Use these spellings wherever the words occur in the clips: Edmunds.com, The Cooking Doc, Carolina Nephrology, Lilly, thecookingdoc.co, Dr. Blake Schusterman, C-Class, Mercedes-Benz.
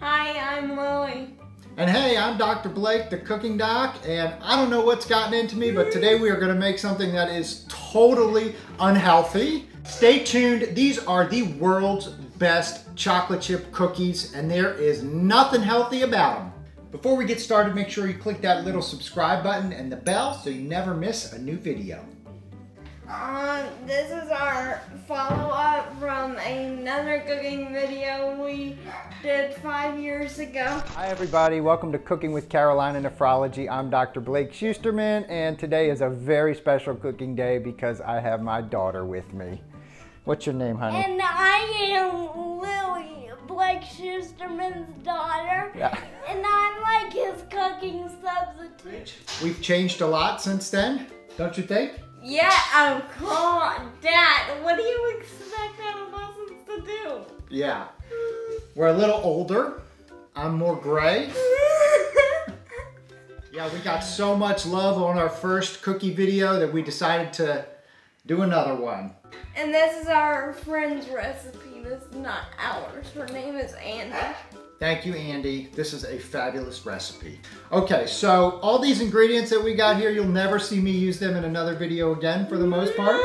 Hi, I'm Lilly. And hey, I'm Dr. Blake, the Cooking Doc, and I don't know what's gotten into me, but today we are going to make something that is totally unhealthy. Stay tuned. These are the world's best chocolate chip cookies, and there is nothing healthy about them. Before we get started, make sure you click that little subscribe button and the bell so you never miss a new video. This is our follow-up from another cooking video we did 5 years ago. Hi everybody, welcome to Cooking with Carolina Nephrology. I'm Dr. Blake Schusterman, and today is a very special cooking day because I have my daughter with me. What's your name, honey? And I am Lilly, Blake Schusterman's daughter. Yeah. And I'm like his cooking substitute. We've changed a lot since then, don't you think? Yeah, of course, Dad. What do you expect adolescents to do? Yeah. We're a little older. I'm more gray. Yeah, we got so much love on our first cookie video that we decided to do another one. And this is our friend's recipe. This is not ours. Her name is Andy. Thank you, Andy. This is a fabulous recipe. Okay, so all these ingredients that we got here, you'll never see me use them in another video again for the most part.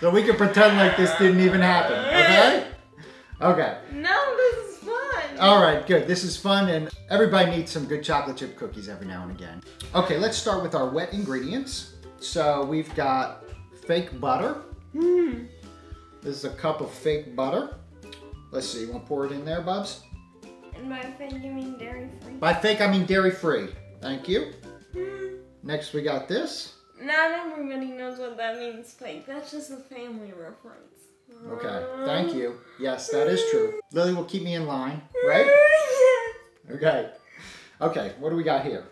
So we can pretend like this didn't even happen, okay? Okay. No, this is fun. All right, good. This is fun, and everybody needs some good chocolate chip cookies every now and again. Okay, let's start with our wet ingredients. So we've got fake butter. This is a cup of fake butter. Let's see, you want to pour it in there, Bubs? And by fake, you mean dairy-free. By fake, I mean dairy-free. Thank you. Next, we got this. Not everybody knows what that means, fake. That's just a family reference. Okay, thank you. Yes, that is true. Lilly will keep me in line, right? Okay. Okay, what do we got here?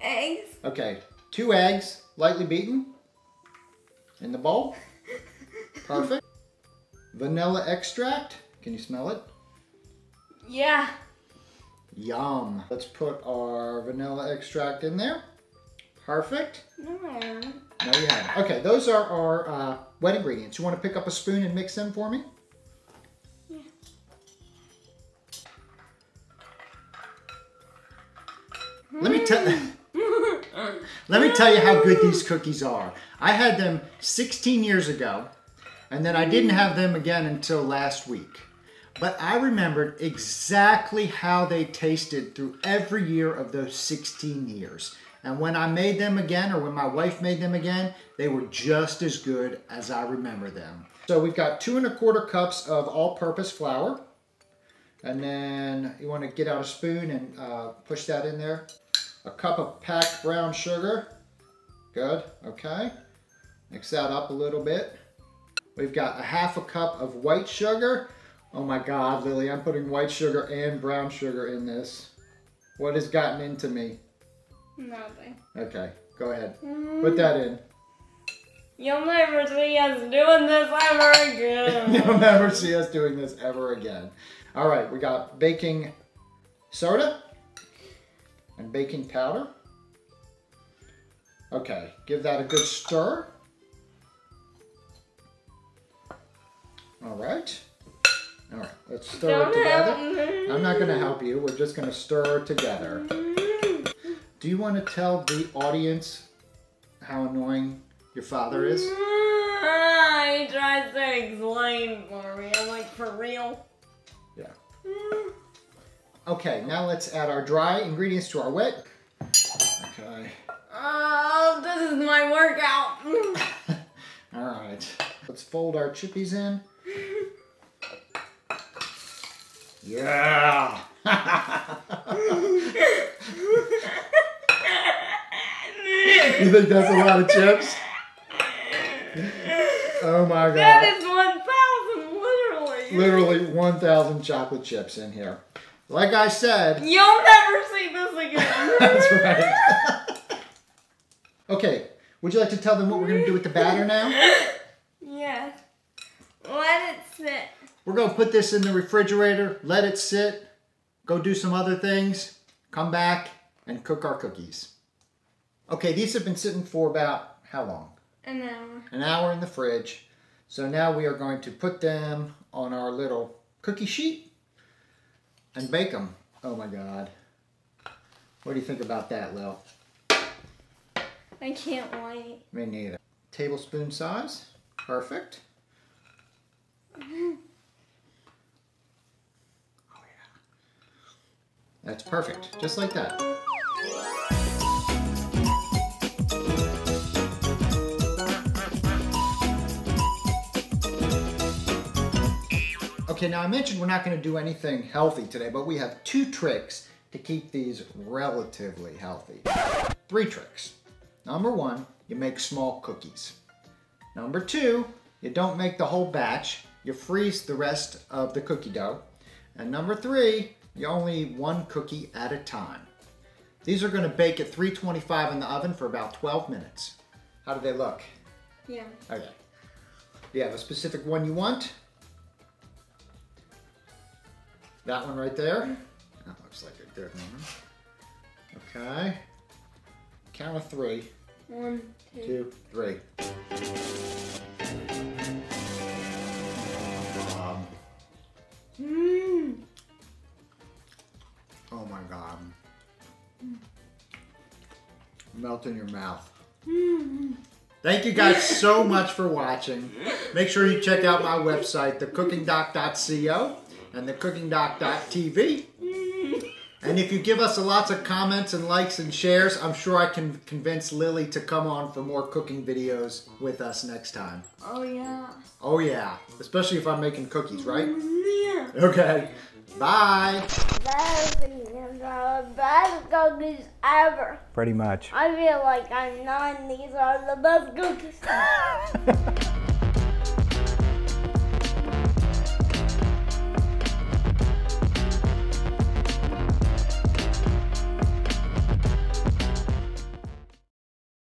Eggs. Okay, 2 eggs, lightly beaten, in the bowl. Perfect. Vanilla extract. Can you smell it? Yeah. Yum. Let's put our vanilla extract in there. Perfect. No, I haven't. No, you haven't. Okay, those are our wet ingredients. You want to pick up a spoon and mix them for me? Yeah. Let me tell you how good these cookies are. I had them 16 years ago. And then I didn't have them again until last week. But I remembered exactly how they tasted through every year of those 16 years. And when I made them again, or when my wife made them again, they were just as good as I remember them. So we've got 2¼ cups of all-purpose flour. And then you want to get out a spoon and push that in there. 1 cup of packed brown sugar. Good, okay. Mix that up a little bit. We've got 1/2 cup of white sugar. Oh my God, Lilly, I'm putting white sugar and brown sugar in this. What has gotten into me? Nothing. Okay, go ahead. Put that in. You'll never see us doing this ever again. You'll never see us doing this ever again. All right, we got baking soda and baking powder. Okay, give that a good stir. All right, let's stir it together. I'm not gonna help you, we're just gonna stir together. Do you wanna tell the audience how annoying your father is? He tries to explain for me, I'm like, for real? Yeah. Okay, now let's add our dry ingredients to our wet. Okay. Oh, this is my workout. All right, let's fold our chippies in. Yeah! You think that's a lot of chips? Oh my God. That is 1,000, literally. Literally 1,000 chocolate chips in here. Like I said. You'll never see this again. That's right. Okay, would you like to tell them what we're going to do with the batter now? Yeah. Let it sit. We're going to put this in the refrigerator, let it sit, go do some other things, come back, and cook our cookies. Okay, these have been sitting for about how long? An hour. An hour in the fridge. So now we are going to put them on our little cookie sheet and bake them. Oh my God. What do you think about that, Lil? I can't wait. Me neither. Tablespoon size. Perfect. Oh yeah. That's perfect. Just like that. Okay, now I mentioned we're not going to do anything healthy today, but we have two tricks to keep these relatively healthy. Three tricks. Number one, you make small cookies. Number two, you don't make the whole batch. You freeze the rest of the cookie dough. And number three, you only eat one cookie at a time. These are going to bake at 325 in the oven for about 12 minutes. How do they look? Yeah. Okay. Do you have a specific one you want? That one right there. That looks like a good one. Okay. Count of three. One, two, three. Oh my God. Melt in your mouth. Thank you guys so much for watching. Make sure you check out my website, thecookingdoc.co. and thecookingdoc.tv. And if you give us lots of comments and likes and shares, I'm sure I can convince Lilly to come on for more cooking videos with us next time. Oh yeah. Oh yeah. Especially if I'm making cookies, right? Yeah. Okay. Bye. Best cookies ever. Pretty much. I feel like I'm not, these are the best cookies.